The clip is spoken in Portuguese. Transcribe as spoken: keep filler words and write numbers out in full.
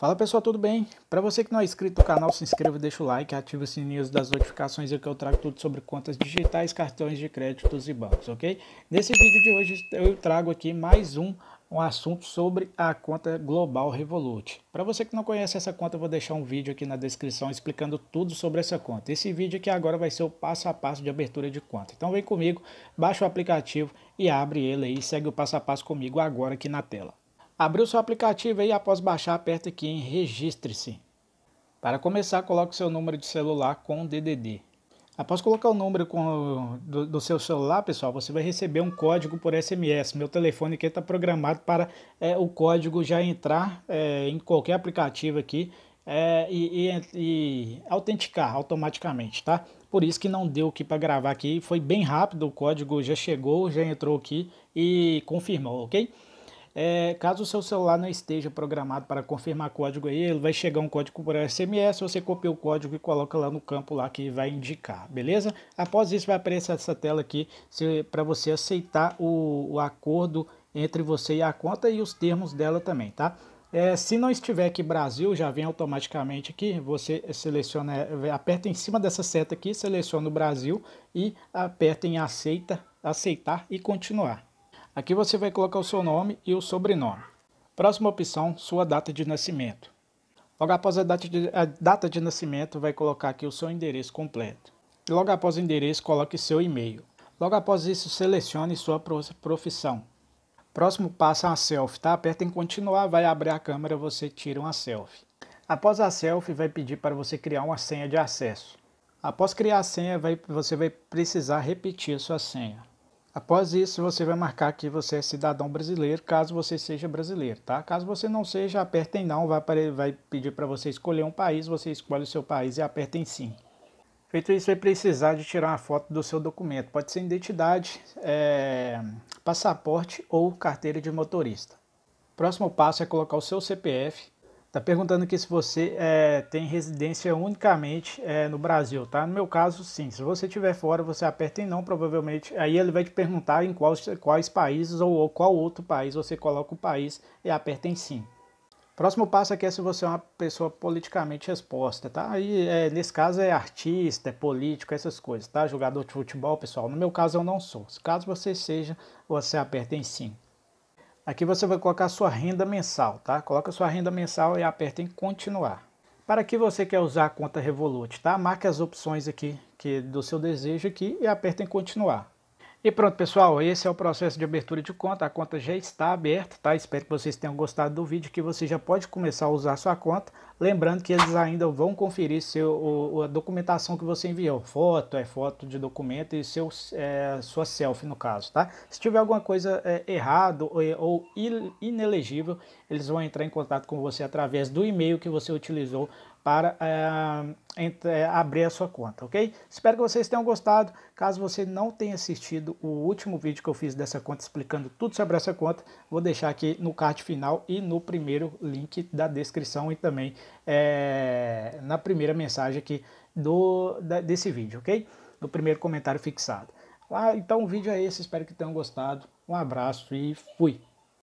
Fala pessoal, tudo bem? Para você que não é inscrito no canal, se inscreva, deixa o like, ativa o sininho das notificações, é que eu trago tudo sobre contas digitais, cartões de créditos e bancos, ok? Nesse vídeo de hoje eu trago aqui mais um, um assunto sobre a conta Global Revolut. Para você que não conhece essa conta, eu vou deixar um vídeo aqui na descrição explicando tudo sobre essa conta. Esse vídeo aqui agora vai ser o passo a passo de abertura de conta. Então vem comigo, baixa o aplicativo e abre ele aí, segue o passo a passo comigo agora aqui na tela. Abriu seu aplicativo aí, após baixar, aperta aqui em Registre-se. Para começar, coloque seu número de celular com D D D. Após colocar o número com, do, do seu celular, pessoal, você vai receber um código por S M S. Meu telefone aqui está programado para é, o código já entrar é, em qualquer aplicativo aqui é, e, e, e autenticar automaticamente, tá? Por isso que não deu aqui para gravar aqui, foi bem rápido, o código já chegou, já entrou aqui e confirmou, ok? É, caso o seu celular não esteja programado para confirmar código aí, ele vai chegar um código por S M S, você copia o código e coloca lá no campo lá que vai indicar, beleza? Após isso vai aparecer essa tela aqui para você aceitar o, o acordo entre você e a conta e os termos dela também, tá? É, se não estiver aqui Brasil, já vem automaticamente aqui, você seleciona, aperta em cima dessa seta aqui, seleciona o Brasil e aperta em aceita, aceitar e continuar. Aqui você vai colocar o seu nome e o sobrenome. Próxima opção, sua data de nascimento. Logo após a data de, a data de nascimento, vai colocar aqui o seu endereço completo. E logo após o endereço, coloque seu e-mail. Logo após isso, selecione sua profissão. Próximo passo é a selfie, tá? Aperta em continuar, vai abrir a câmera, você tira uma selfie. Após a selfie, vai pedir para você criar uma senha de acesso. Após criar a senha, vai, você vai precisar repetir sua senha. Após isso, você vai marcar que você é cidadão brasileiro, caso você seja brasileiro, tá? Caso você não seja, aperta em não, vai, vai pedir para você escolher um país, você escolhe o seu país e aperta em sim. Feito isso, vai precisar de tirar uma foto do seu documento, pode ser identidade, é, passaporte ou carteira de motorista. Próximo passo é colocar o seu C P F. Tá perguntando aqui se você é, tem residência unicamente é, no Brasil, tá? No meu caso, sim. Se você estiver fora, você aperta em não, provavelmente. Aí ele vai te perguntar em quais, quais países ou, ou qual outro país você coloca o país e aperta em sim. Próximo passo aqui é se você é uma pessoa politicamente exposta, tá? Aí, é, nesse caso, é artista, é político, essas coisas, tá? Jogador de futebol, pessoal. No meu caso, eu não sou. Caso você seja, você aperta em sim. Aqui você vai colocar sua renda mensal, tá? Coloca sua renda mensal e aperta em continuar. Para que você quer usar a conta Revolut, tá? Marque as opções aqui que do seu desejo aqui e aperta em continuar. E pronto, pessoal, esse é o processo de abertura de conta. A conta já está aberta, tá? Espero que vocês tenham gostado do vídeo, que você já pode começar a usar a sua conta. Lembrando que eles ainda vão conferir seu, o, a documentação que você enviou. Foto, é foto de documento e seu, é, sua selfie, no caso, tá? Se tiver alguma coisa é, errada ou, ou inelegível, eles vão entrar em contato com você através do e-mail que você utilizou para é, abrir a sua conta, ok? Espero que vocês tenham gostado. Caso você não tenha assistido o último vídeo que eu fiz dessa conta, explicando tudo sobre essa conta, vou deixar aqui no card final e no primeiro link da descrição e também é, na primeira mensagem aqui do, da, desse vídeo, ok? No primeiro comentário fixado. Ah, então o vídeo é esse, espero que tenham gostado. Um abraço e fui!